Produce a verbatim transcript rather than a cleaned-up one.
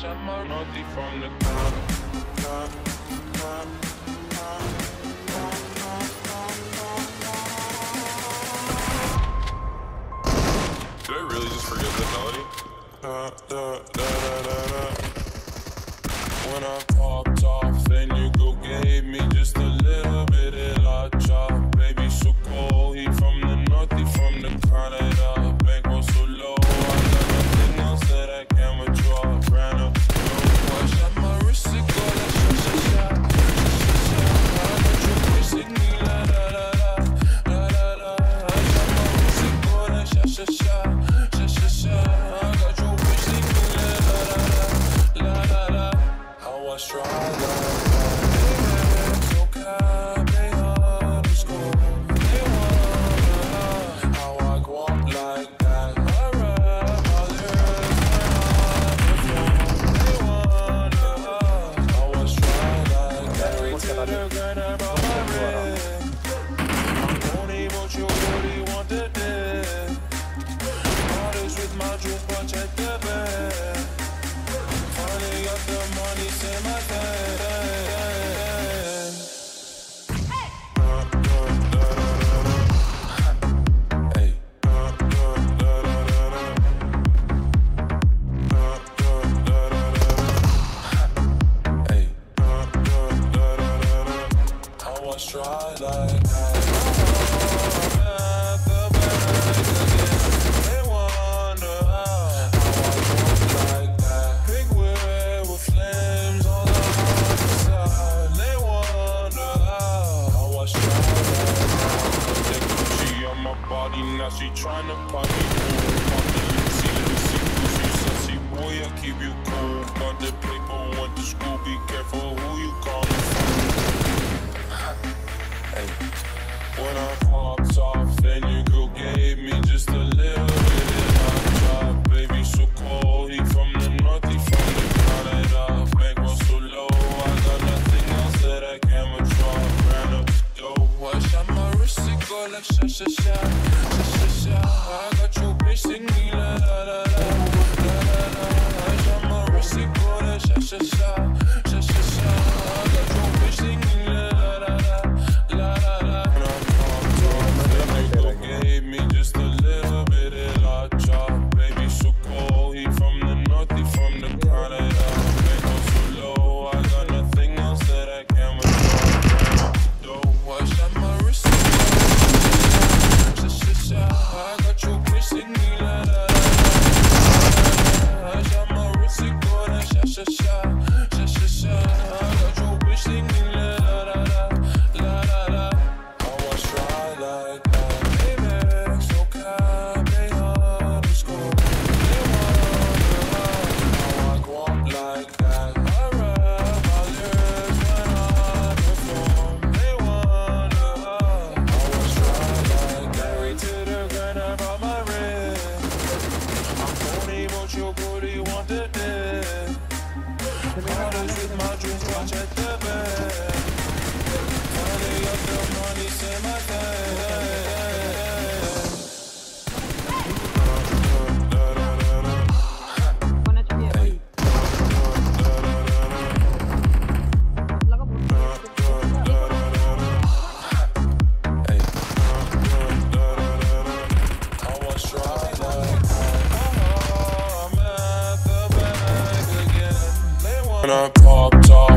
siamo noti from the top, top, top, top, top, top, top. Did I really just forget that melody? Da, da, da, da, da, da. When I popped off, then you go gave me just a little bit of la chop. Baby, so cold, he from the north, he from the Canada. Bank was so low, I got nothing else that I can withdraw. Ran up to the I shot my wrist to go, that shot, shot, shot. When I popped off.